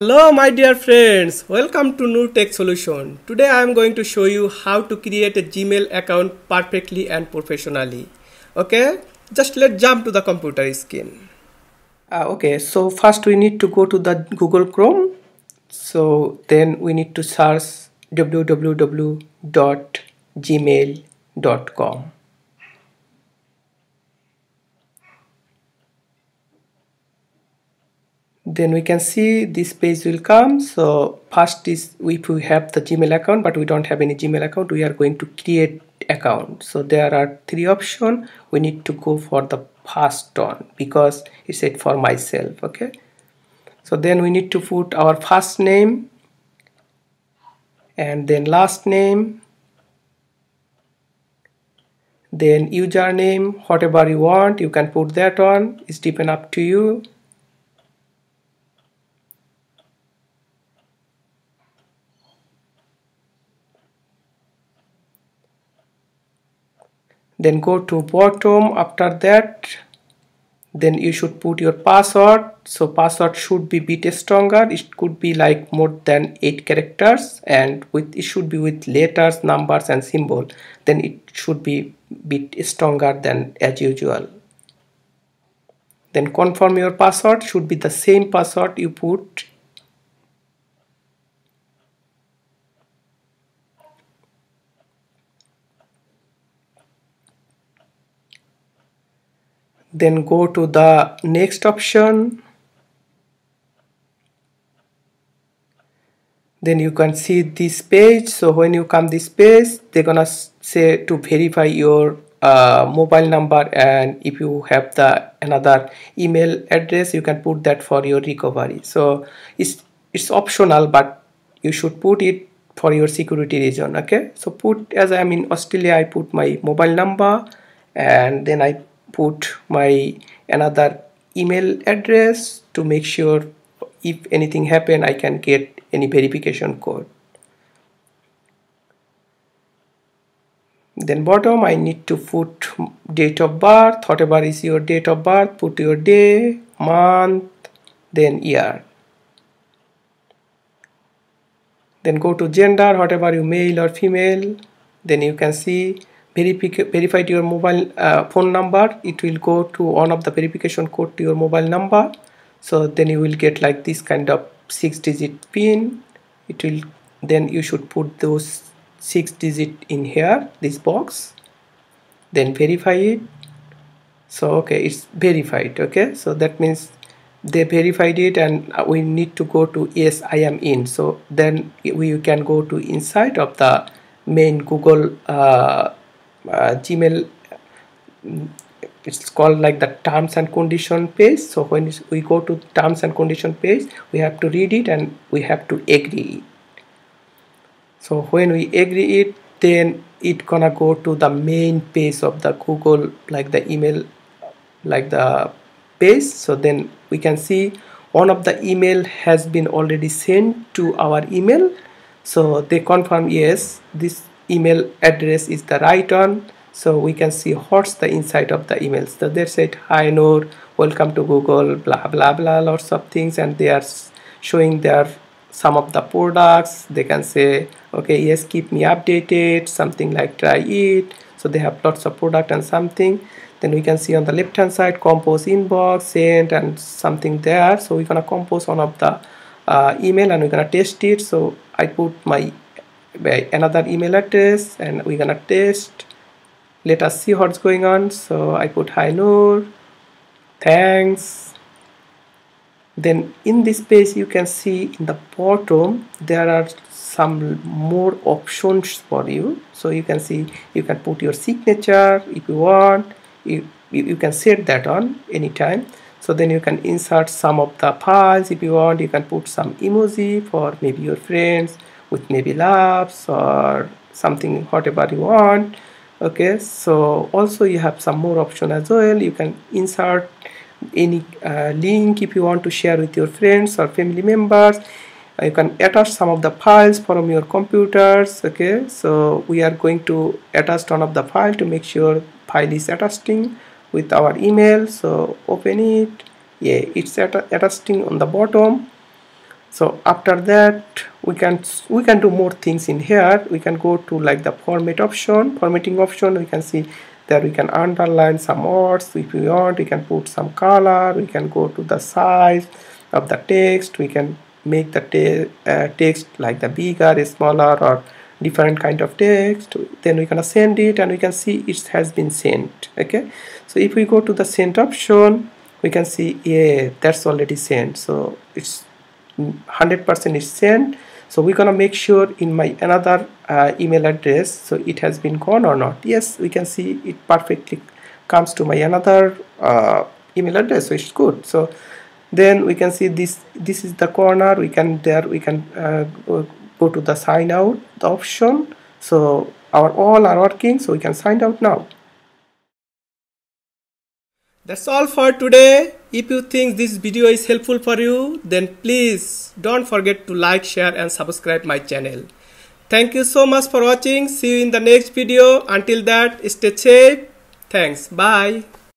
Hello my dear friends, welcome to New Tech Solution. Today I am going to show you how to create a Gmail account perfectly and professionally. Okay, just let's jump to the computer screen. Okay, so first we need to go to the Google Chrome. So then we need to search www.gmail.com. Then we can see this page will come. So first is if we have the Gmail account, but we don't have any Gmail account, we are going to create account. So there are three options. We need to go for the first one because it's set for myself. Okay. So then we need to put our first name and then last name, then username, whatever you want, you can put that on. It's depend up to you. Then go to bottom. After that, then you should put your password. So password should be bit stronger. It could be like more than 8 characters, and with it should be with letters, numbers and symbol. Then it should be bit stronger than as usual. Then confirm your password should be the same password you put. Then go to the next option. Then you can see this page. So when you come this page, they're gonna say to verify your mobile number, and if you have the another email address, you can put that for your recovery. So it's optional, but you should put it for your security reason. Okay. So put, as I'm in Australia, I put my mobile number, and then I put my another email address to make sure if anything happen I can get any verification code. Then bottom I need to put date of birth, whatever is your date of birth, put your day, month, then year. Then go to gender, whatever you male or female. Then you can see verify your mobile phone number. It will go to one of the verification code to your mobile number. So then you will get like this kind of 6-digit pin. It will, then you should put those 6 digits in here, this box. Then verify it. So okay, it's verified. Okay, so that means they verified it, and we need to go to yes, I am in. So then we can go to inside of the main Google Gmail. It's called like the terms and condition page. So when we go to terms and condition page, we have to read it and we have to agree. So when we agree it, then it gonna go to the main page of the Google, like the email, like the page. So then we can see one of the email has been already sent to our email. So they confirm yes, this email address is the right one. So we can see what's the inside of the emails. So they said hi Noor, welcome to Google, blah blah blah, lots of things, and they are showing their some of the products. They can say okay, yes, keep me updated, something like try it. So they have lots of product and something. Then we can see on the left hand side compose inbox, send and something there. So we're gonna compose one of the email and we're gonna test it. So I put my another email address and we're gonna test. Let us see what's going on. So I put hi Noor, thanks. Then in this page you can see in the bottom there are some more options for you. So you can see you can put your signature if you want. You can set that on anytime. So then you can insert some of the files if you want. You can put some emoji for maybe your friends, with maybe labs or something, whatever you want. Okay, so also you have some more option as well. You can insert any link if you want to share with your friends or family members. You can attach some of the files from your computers. Okay, so we are going to attach one of the file to make sure file is attaching with our email. So open it. Yeah, it's attaching on the bottom. So after that we can do more things in here. We can go to like the formatting option. We can see that we can underline some words if we want. We can put some color. We can go to the size of the text. We can make the text like the bigger, smaller, or different kind of text. Then we can send it, and we can see it has been sent. Okay, so if we go to the sent option, we can see, yeah, that's already sent. So it's 100% is sent. So we're gonna make sure in my another email address, so it has been gone or not. Yes, we can see it perfectly comes to my another email address, so it's good. So then we can see this is the corner. We can go to the sign out the option. So all are working, so we can sign out now. That's all for today. If you think this video is helpful for you, then please don't forget to like, share and subscribe my channel. Thank you so much for watching. See you in the next video. Until that, stay safe. Thanks. Bye.